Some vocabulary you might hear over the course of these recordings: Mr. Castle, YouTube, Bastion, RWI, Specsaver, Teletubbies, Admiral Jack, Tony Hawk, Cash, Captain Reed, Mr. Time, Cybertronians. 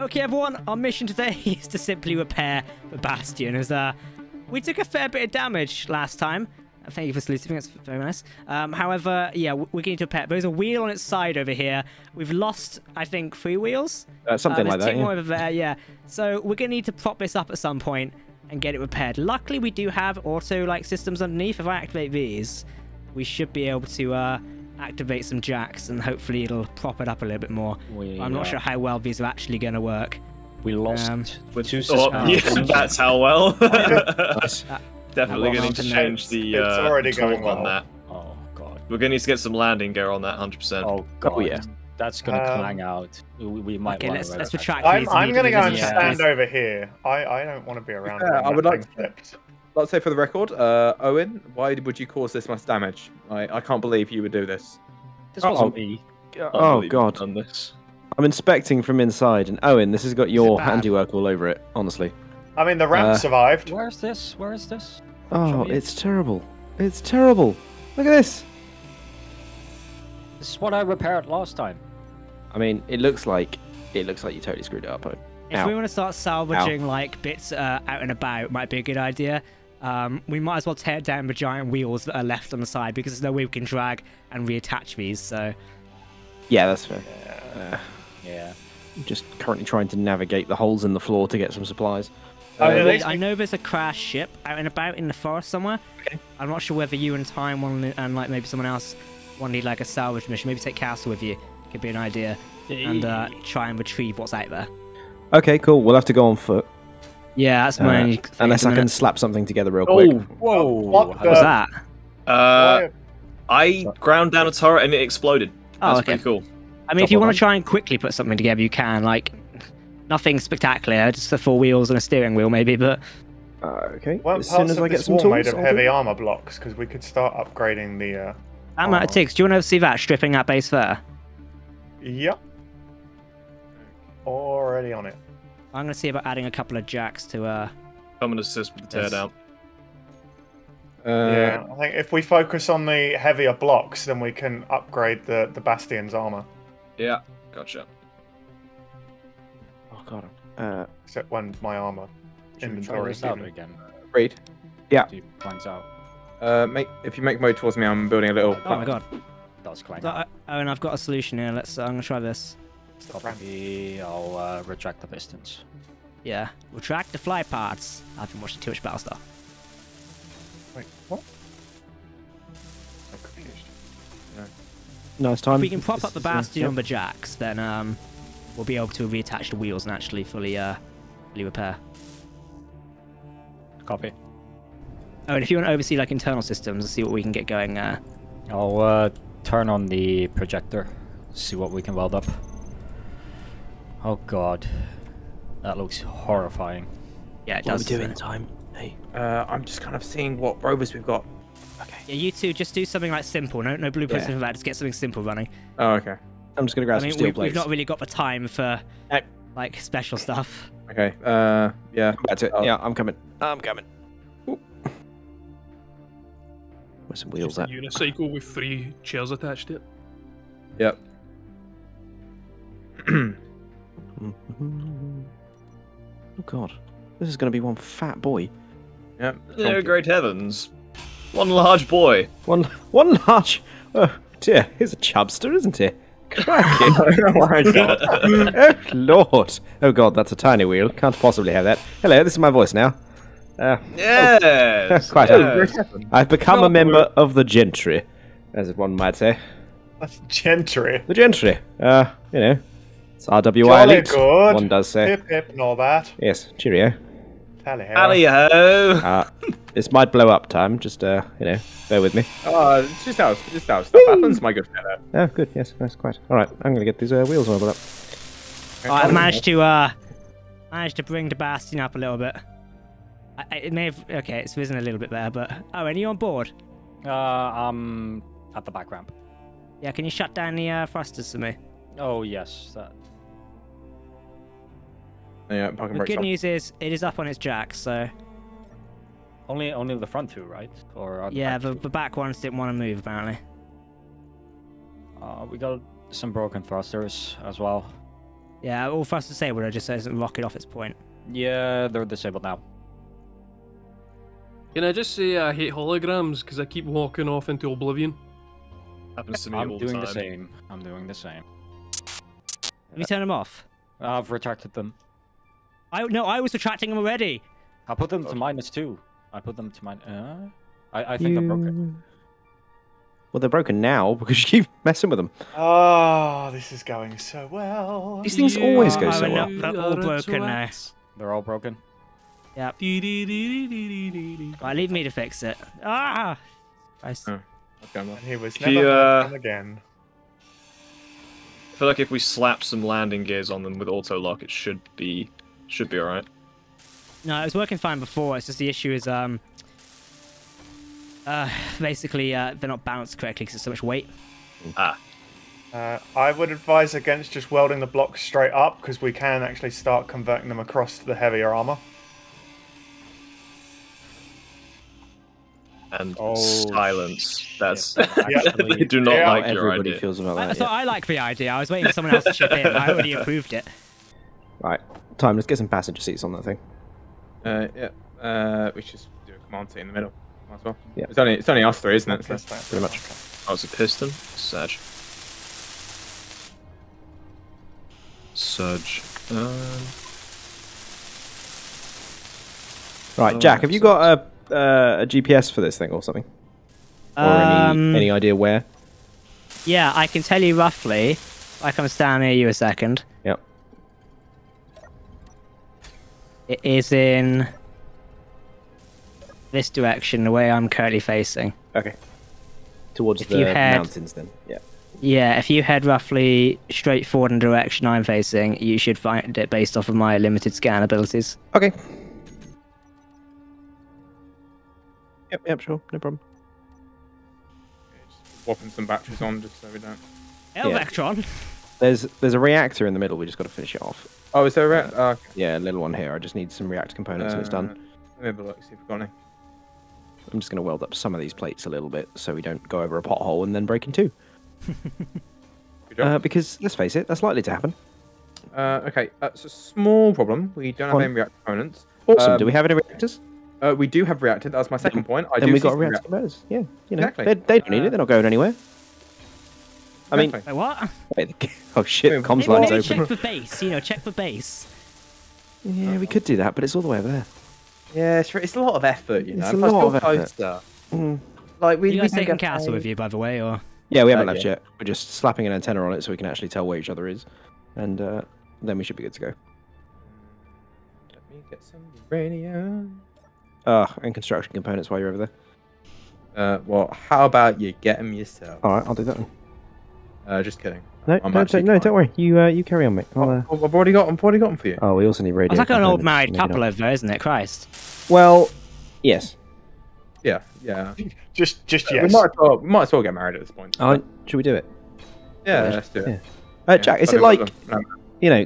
Okay, everyone, our mission today is to simply repair the Bastion, as we took a fair bit of damage last time. Thank you for saluting, that's very nice. However, yeah, we're going to repair. There's a wheel on its side over here. We've lost, I think, 3 wheels. Something like that, yeah. More over there, yeah. So we're going to need to prop this up at some point and get it repaired. Luckily, we do have auto-like systems underneath. If I activate these, we should be able to activate some jacks, and hopefully it'll prop it up a little bit more. I'm not sure how well these are actually going to work. We lost that's how well. Definitely going to change the torque on that. Oh god. We're going to need to get some landing gear on that 100%. Oh god. Oh, yeah. That's going to clang out. We might. Okay, let's retract these. I'm going to go and stand over here. I don't want to be around. Yeah, I would like to. Let's say for the record, Owen, why would you cause this much damage? I can't believe you would do this. This wasn't me. Oh god. Done this. I'm inspecting from inside, and Owen, this has got your handiwork all over it, honestly. I mean, the ramp survived. Where's this? Where is this? Oh, it's terrible. It's terrible. Look at this. This is what I repaired last time. I mean, it looks like you totally screwed it up, Owen. If we want to start salvaging like bits out and about, it might be a good idea. We might as well tear down the giant wheels that are left on the side, because there's no way we can drag and reattach these. So, yeah, that's fair. Yeah. I'm just currently trying to navigate the holes in the floor to get some supplies. I know there's a crashed ship out and about in the forest somewhere. Okay. I'm not sure whether you and Time and like maybe someone else want to need like a salvage mission. Maybe take Castle with you. Could be an idea, and try and retrieve what's out there. Okay, cool. We'll have to go on foot. Yeah, that's my only thing. Unless I can slap something together real quick. Whoa! What was that? I ground down a turret and it exploded. That's pretty cool. I mean, if you want to try and quickly put something together, you can. Like, nothing spectacular, just the 4 wheels and a steering wheel, maybe. But okay. Well, as soon as I get some tools, made of heavy armor blocks, because we could start upgrading the. How much it takes? Do you want to see that stripping that base there? Yep. Already on it. I'm going to see about adding a couple of jacks to. I'm going to assist with the teardown. Yeah, I think if we focus on the heavier blocks, then we can upgrade the Bastion's armor. Yeah, gotcha. Oh god. Except when my armor inventory is out again. Reed. Yeah. Climbs out. If you make mode towards me, I'm building a little. Oh my god. That's clang. And I've got a solution here. I'm gonna try this. Copy. I'll retract the pistons. Yeah, retract the fly parts. I've been watching too much Battlestar. Wait, what? I'm confused. No, it's time. If we can prop up the Bastion on the jacks, then we'll be able to reattach the wheels and actually fully repair. Copy. Oh, and if you want to oversee like internal systems and see what we can get going there. I'll turn on the projector, see what we can weld up. Oh god, that looks horrifying. Yeah, it does. What are we doing, Time? Hey. I'm just kind of seeing what rovers we've got. Okay. Yeah, you two just do something like simple. No blueprints for that. Just get something simple running. Oh, okay. I'm just gonna grab some steel plates. We've not really got the time for like special stuff. Okay. Yeah. That's it. Yeah, I'm coming. I'm coming. Ooh. Where's some wheels at? Unicycle with 3 chairs attached to it. Yep. Oh god, this is gonna be one fat boy. Yep. Oh great heavens! One large boy. One large. Oh dear, he's a chubster, isn't he? Cracking! Oh my god! Oh lord! Oh god, that's a tiny wheel. Can't possibly have that. Hello, this is my voice now. Yes. I've become a member of the gentry, as one might say. That's gentry. The gentry. You know. It's RWI elite, good. One does say. Hip hip and all that. Yes, cheerio. Tally-ho. This might blow up, Time. Just, you know, bear with me. It's just how stuff happens, my good fellow. Oh, good, yes, that's quite. All right, I'm going to get these wheels all up. I managed to bring the Bastion up a little bit. It may have... Okay, it's risen a little bit there, but... Oh, and are you on board? I'm at the back ramp. Yeah, can you shut down the thrusters for me? Oh, yes, that... Yeah, the good news is it is up on its jack, so only the front 2, right? Or yeah, the back ones didn't want to move apparently. We got some broken thrusters as well. Yeah, all fast disabled. I just said it doesn't lock it off its point. Yeah, they're disabled now. Can I just say I hate holograms because I keep walking off into oblivion? Happens to me all the time. I'm doing the same. I'm doing the same. Let me turn them off. I've retracted them. No, I was retracting them already. I put them to -2. I put them to minus. I think they're broken. Well, they're broken now because you keep messing with them. Oh, this is going so well. These things always go so well. They're all broken now. They're all broken. Yep. Right, leave me to fix it. Ah! Okay, well. And he was never broken again. I feel like if we slap some landing gears on them with auto lock, it should be all right. No, it was working fine before. It's just the issue is basically they're not balanced correctly because there's so much weight. I would advise against just welding the blocks straight up because we can actually start converting them across to the heavier armor. And silence. That's I do not like your idea. Feels about that, I like the idea. I was waiting for someone else to chip in. I already approved it. Right, Time. Let's get some passenger seats on that thing. We should do a command seat in the middle. Might as well. Yeah. It's only us three, isn't it? So pretty much. Oh, it's a piston. Surge. Right, Jack. Have you got a GPS for this thing or something? Or any idea where? Yeah, I can tell you roughly. I can stand near you a second. Yep. It is in this direction, the way I'm currently facing. Okay. Towards the mountains, then. Yeah. Yeah, if you head roughly straight forward in the direction I'm facing, you should find it based off of my limited scan abilities. Okay. Yep, sure, no problem. Yeah, just whopping some batteries on just so we don't. Electron. There's a reactor in the middle. We just got to finish it off. Oh, is there a reactor? Yeah, a little one here. I just need some reactor components and it's done. Let me have a look, see if we've got any. I'm just going to weld up some of these plates a little bit so we don't go over a pothole and then break in two. Because let's face it, that's likely to happen. Okay, it's a small problem. We don't have any reactor components. Awesome. Do we have any reactors? We do have reactor. That's my second point. Then we got reactor components. Yeah, you know, exactly. They don't need it. They're not going anywhere. I mean, wait, what? Wait, oh shit! Comms line's open. Check for base. You know, check for base. Yeah, we could do that, but it's all the way over there. Yeah, it's a lot of effort. You know, it's a lot of effort. Like you guys taking Castle with you, by the way, or? Yeah, we haven't left yet. We're just slapping an antenna on it so we can actually tell where each other is, and then we should be good to go. Let me get some uranium. And construction components while you're over there. Well, how about you get them yourself? All right, I'll do that one. Just kidding. No, don't worry. You carry on, mate. I've already got them. For you. Oh, we also need radio. It's like an old married couple over there, isn't it? Christ. Well, yes. Yeah. Just yes. We might as well get married at this point. Should we do it? Yeah, let's do it. Yeah. Jack, is it like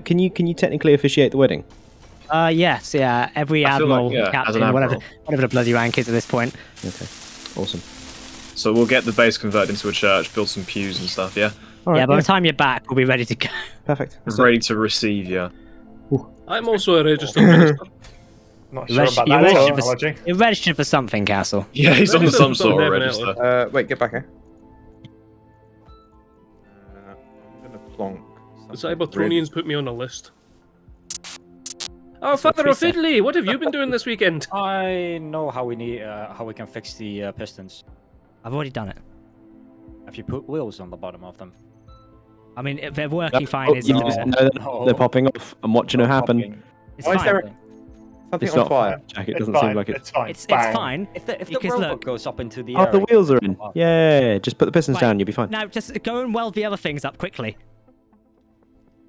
can you technically officiate the wedding? Yes, yeah. Every admiral, captain, whatever the bloody rank is at this point. Okay, awesome. So we'll get the base converted into a church, build some pews and stuff, yeah? Right, yeah, by the time you're back, we'll be ready to go. Perfect. Ready to receive, yeah. Ooh. I'm also a registered minister. Not sure about that. You're registered for something, Castle. Yeah, he's on some sort of register. Wait, get back here. I'm going to plonk. The Cybertronians put me on a list. Oh, Father of Fiddly, what have you been doing this weekend? I know how we need, how we can fix the pistons. I've already done it. If you put wheels on the bottom of them, I mean if they're working fine. They're popping off. I'm watching it happen. It's fine. It's not fire, Jack. It doesn't seem like it. It's fine. If the robot goes up into the air, the wheels are in. Yeah, just put the pistons down. You'll be fine. Now just go and weld the other things up quickly.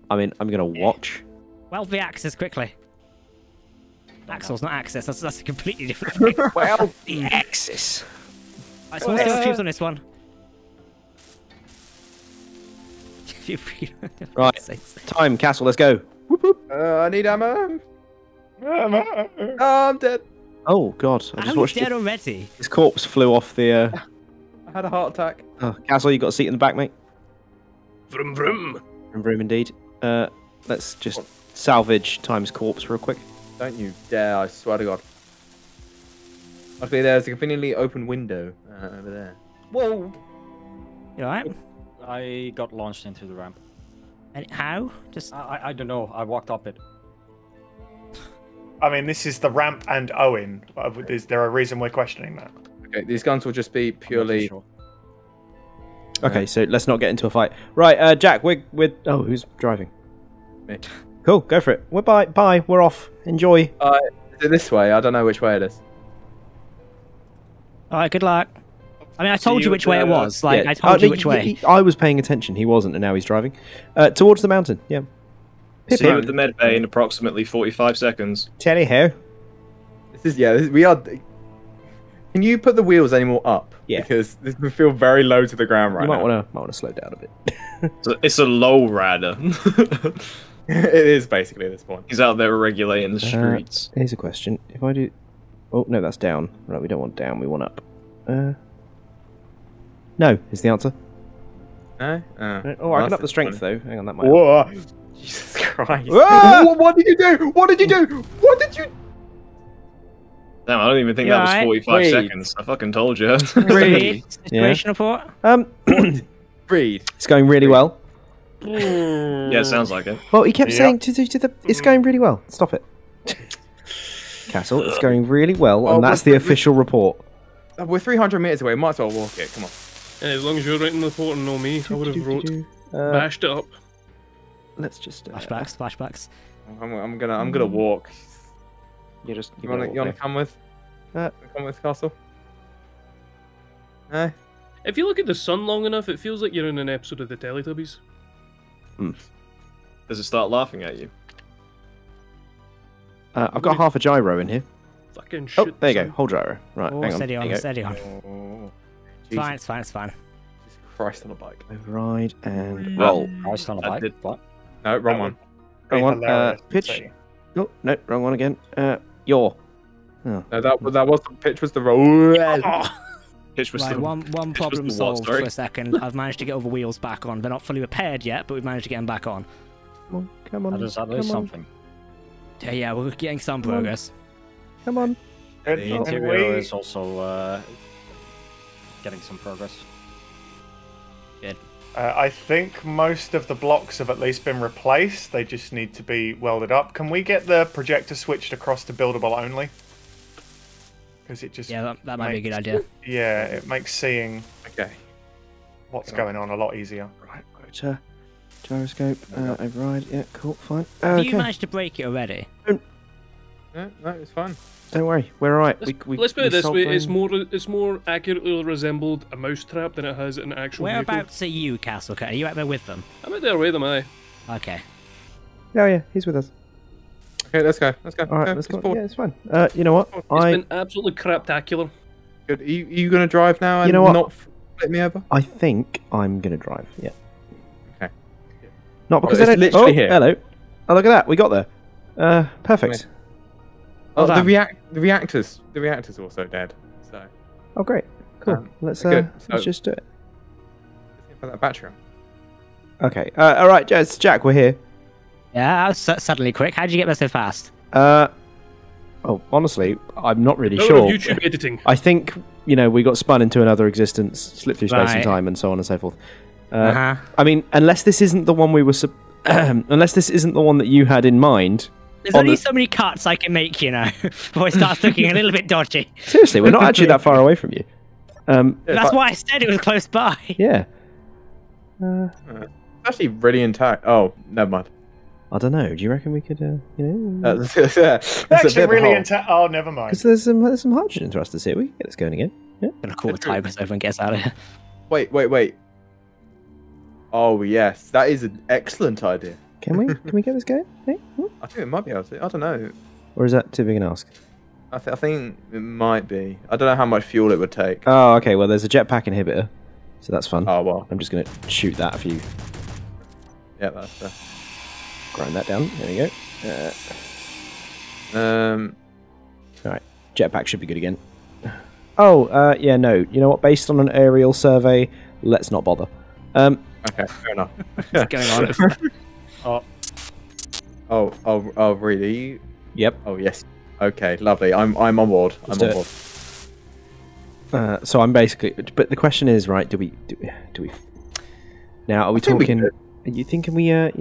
I mean, I'm gonna watch. Weld the axes quickly. Axles, not axis. That's a completely different thing. Well, the axis. Alright, so let's get the tubes on this one. Right, Time, Castle, let's go. Whoop, whoop. I need ammo. I'm dead. Oh god, I just watched you dead already. His corpse flew off the. I had a heart attack. Castle, you got a seat in the back, mate. Vroom vroom. Vroom vroom, indeed. Let's just salvage Time's corpse real quick. Don't you dare, I swear to God. Luckily, there's a conveniently open window over there. Whoa! You alright? I got launched into the ramp. And how? Just I don't know. I walked up it. I mean, this is the ramp and Owen. Is there a reason we're questioning that? Okay, these guns will just be purely... Sure. Okay, so let's not get into a fight. Right, Jack, we're... Oh, who's driving? Me. Cool, go for it. We're bye, we're off. Enjoy. Is it this way? I don't know which way it is. Alright, good luck. I mean, I told you which way it was. Like, yeah. I told you which way. I was paying attention. He wasn't, and now he's driving. Towards the mountain, yeah. See you at the med bay in approximately 45 seconds. Tell you how. This is, yeah, we are... Can you put the wheels any more up? Yeah. Because this would feel very low to the ground right now. You might want to slow down a bit. It's a low rider. It is, basically, at this point. He's out there regulating the streets. Here's a question. If I do... Oh, no, that's down. Right, we don't want down, we want up. No, is the answer. No? Oh, I got up the strength, though. Hang on, that might... Whoa! Help. Jesus Christ. What did you do? What did you do? What did you... Damn, I don't even think that was 45 seconds. I fucking told you. Reed. Situation report? Reed. It's going really well. Yeah, it sounds like it. Well, he kept saying to the... It's going really well. Stop it. Castle, it's going really well, and that's the official report. We're 300 meters away. Might as well walk it. Come on. And as long as you're writing the report and know me, I would have wrote... Bashed it up. Let's just... Flashbacks, flashbacks. I'm gonna walk. You wanna come with? Come with Castle? No? If you look at the sun long enough, it feels like you're in an episode of the Teletubbies. Hmm. Does it start laughing at you? I've got half a gyro in here. Fucking shit. Oh, there you go. Whole gyro. Right, hang on. Steady on, steady on. Oh, it's fine, it's fine, it's fine. Jesus Christ on a bike. Override and roll. Christ on a bike? What? No, wrong one. Wrong one. Pitch. Oh, no, wrong one again. No, that was the pitch was the roll. Pitch was the one problem solved for a second. I've managed to get all the wheels back on. They're not fully repaired yet, but we've managed to get them back on. Come on, come on. That is something. Yeah, we're getting some progress. Come on. The interior is also getting some progress. Good. I think most of the blocks have at least been replaced. They just need to be welded up. Can we get the projector switched across to buildable only? Because it just that might be a good idea. Yeah, it makes seeing what's going on a lot easier. Right, rotor, gyroscope, override. Yeah, cool, fine. Have you managed to break it already? No, it's fine. Don't worry, we're alright. Let's put it this way, it's more accurately resembled a mousetrap than it has an actual Whereabouts vehicle. Are you, Castle? Are you out there with them? I'm out there with them, aye. Okay. Oh yeah, he's with us. Okay, let's go, let's go. Alright, let's go. Yeah, it's fine. You know what? It's been absolutely craptacular. Good. Are you going to drive now and not flip me over? I think I'm going to drive, yeah. Okay. Not because I don't... Literally here. Hello. Oh, look at that, we got there. Perfect. Oh, the reactors are also dead. So. Oh great, cool. Let's just do it. Let's put that battery on. Okay. All right, Jack, we're here. Yeah, that was suddenly quick. How did you get there so fast? Oh, honestly, I'm not really sure. YouTube editing. I think we got spun into another existence, slipped through space and time, and so on and so forth. I mean, unless this isn't the one we were, unless this isn't the one that you had in mind. There's only so many cuts I can make, before it starts looking a little bit dodgy. Seriously, we're not actually that far away from you. That's why I said it was close by. Yeah. It's actually really intact. Oh, never mind. I don't know. Do you reckon we could, It's actually really intact. Oh, never mind. Because there's some hydrogen thrusters here. We can get this going again. Yeah. I'm going to call the timer so everyone gets out of here. Wait. Oh, yes. That is an excellent idea. Can we get this going? Hey? I think it might be able to. I don't know. Or is that too big an ask? I think it might be. I don't know how much fuel it would take. Oh, okay. Well, there's a jetpack inhibitor, so that's fun. Oh well. I'm just gonna shoot that for you. Yeah, that's fair. Grind that down. There you go. All right. Jetpack should be good again. Oh, yeah. No. You know what? Based on an aerial survey, let's not bother. Okay. Fair enough. What's going on? Oh. Oh, Reed, are you? Yep. Oh, yes. Okay, lovely. I'm on board. I'm on board. So I'm basically, but the question is, right? Do we? Now, are we talking? Are you thinking we? Yeah.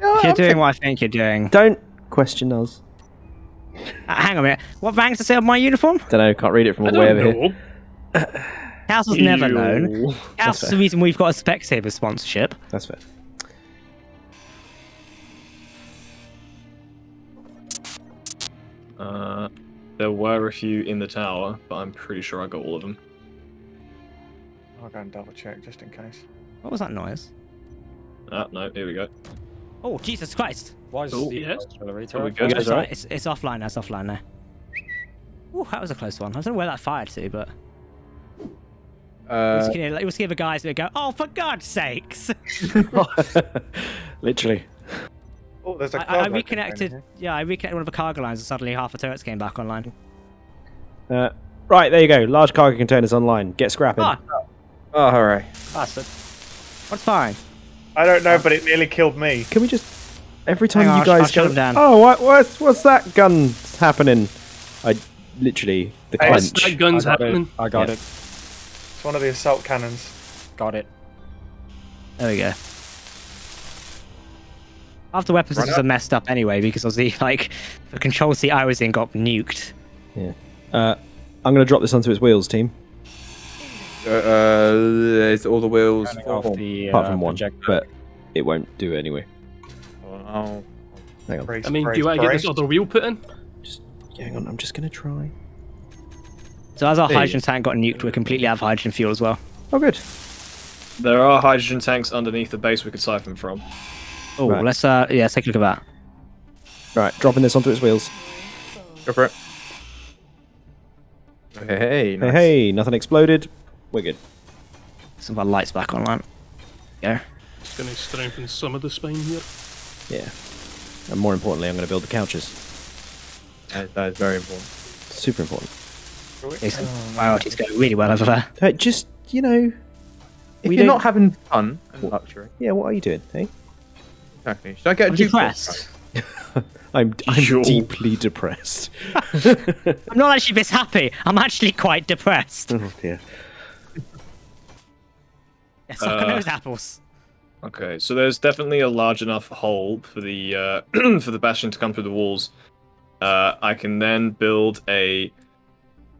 No, you're doing what I think you're doing. Don't question us. Hang on a minute. What ranks is it on my uniform? Don't know. Can't read it from way over here. Castle's never known. Castle's the reason we've got a Specsaver sponsorship. That's fair. There were a few in the tower, but I'm pretty sure I got all of them. I'll go and double check just in case. What was that noise? Ah, no, here we go. Oh, Jesus Christ! Why is it? It's offline now, Ooh, that was a close one. I don't know where that fired to, but... We'll just give the guys a go, oh, for God's sakes! Literally. Oh, there's a I reconnected. Yeah, I reconnected one of the cargo lines, and suddenly half the turrets came back online. Right, there you go. Large cargo containers online. Get scrapping. Oh, oh hooray! Bastard. What's fine? I don't know, but it nearly killed me. Can we just? Every time you guys go down. Oh, what's that gun happening? I literally the clench. That gun's happening. I got it. It's one of the assault cannons. Got it. There we go. After weapons systems are messed up anyway, because obviously, like, the control seat I was in got nuked. Yeah. I'm going to drop this onto its wheels, team. It's all the wheels off the, apart from one, projector. But it won't do it anyway. Oh. Hang on. I mean, do you want to get this other wheel put in? Just, hang on, I'm just going to try. So as our hydrogen tank got nuked, we're completely out of hydrogen fuel as well. Oh, good. There are hydrogen tanks underneath the base we could siphon from. Oh, right. Let's yeah, let's take a look at that. Right, dropping this onto its wheels. Go for it. Hey, nice. Hey, nothing exploded. We're good. Some of our lights back online. Yeah. It's going to strengthen some of the spine here. Yeah, and more importantly, I'm going to build the couches. That is very important. Super important. Wow, it's going really well over there. Just you know, if you're not having fun and luxury. Yeah, what are you doing, hey? Exactly. Should I get a depressed? I'm deeply depressed. I'm not actually this happy. I'm actually quite depressed. Oh dear. Yes, look at those apples. Okay, so there's definitely a large enough hole for the Bastion to come through the walls. I can then build a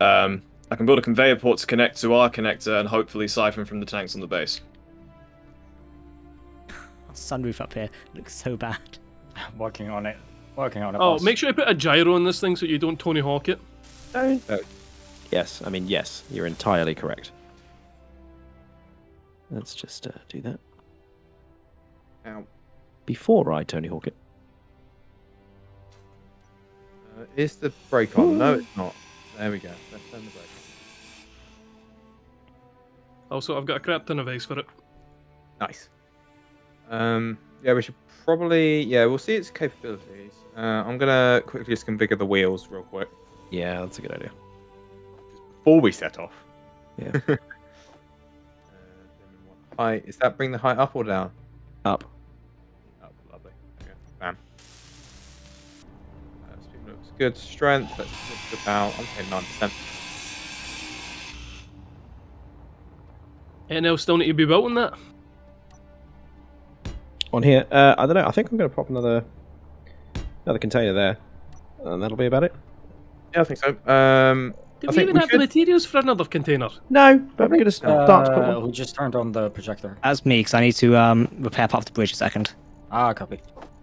I can build a conveyor port to connect to our connector and hopefully siphon from the tanks on the base. Sunroof up here looks so bad. Working on it. Working on it. Oh, boss. Make sure you put a gyro on this thing so you don't Tony Hawk it. Don't. Oh. Yes, I mean yes. You're entirely correct. Let's just do that. Ow. Before I Tony Hawk it. Is the brake on? Ooh. No, it's not. There we go. Let's turn the brake on. Also, I've got a crap ton of eggs for it. Nice. Yeah, we should probably... Yeah, we'll see its capabilities. I'm going to quickly just configure the wheels real quick. Yeah, that's a good idea. Before we set off. Yeah. Height. Is that bring the height up or down? Up. Up, lovely. Okay, bam. Speed looks good. Strength, let's look about... I'm saying 9%. Anything else still need to be built on that? On here, I don't know. I think I'm going to pop another container there, and that'll be about it. Yeah, I think so. Do we even have the materials for another container? No, but we're going to start to put one. We just turned on the projector. That's me, because I need to repair part of the bridge a second. Ah, copy. You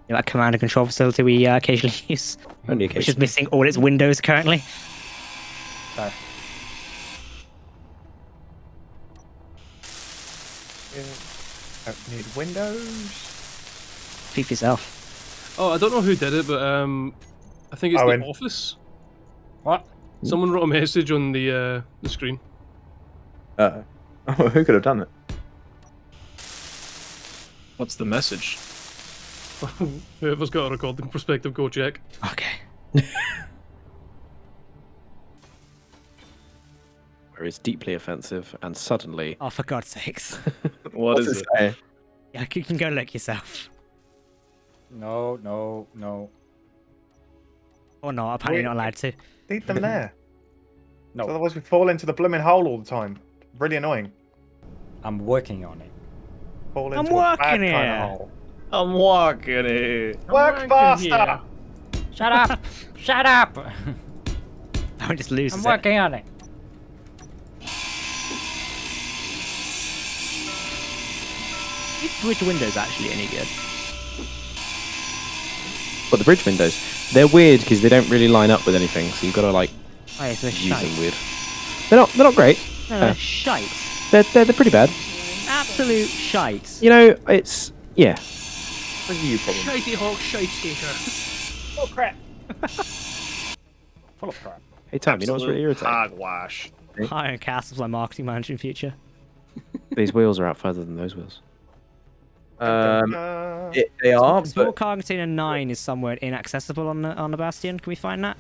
know, that command and control facility we occasionally use, only occasionally, which is missing all its windows currently. Sorry. Don't need windows. Speak for yourself. Oh, I don't know who did it, but I think it's the office. What? Someone wrote a message on the screen. Oh, who could have done it? What's the message? Whoever's got a recording perspective, go check. Okay. Where it's deeply offensive and suddenly. Oh, for God's sakes! What is it? Yeah, you can go look yourself. No, no, no. Oh no, apparently we're not allowed to. Leave them there. No. So otherwise we fall into the blooming hole all the time. Really annoying. I'm working on it. Fall into a bad kind of hole. I'm working it. Work faster! Shut up! Shut up! I just lose it. I'm working on it. Is bridge windows actually any good? But the bridge windows, they're weird because they don't really line up with anything, so you've got to like use them weird. They're not great. No, they're shite. They're pretty bad. Absolute shite. You know, it's yeah. That's a you problem. Shitey hawk, shite skater. Oh crap. Full of crap. Hey Tam, you know what's really irritating? Hogwash. Hiring Castle's my marketing manager in future. These wheels are out further than those wheels. They are. Small Cargantine and 9 is somewhere inaccessible on the Bastion. Can we find that?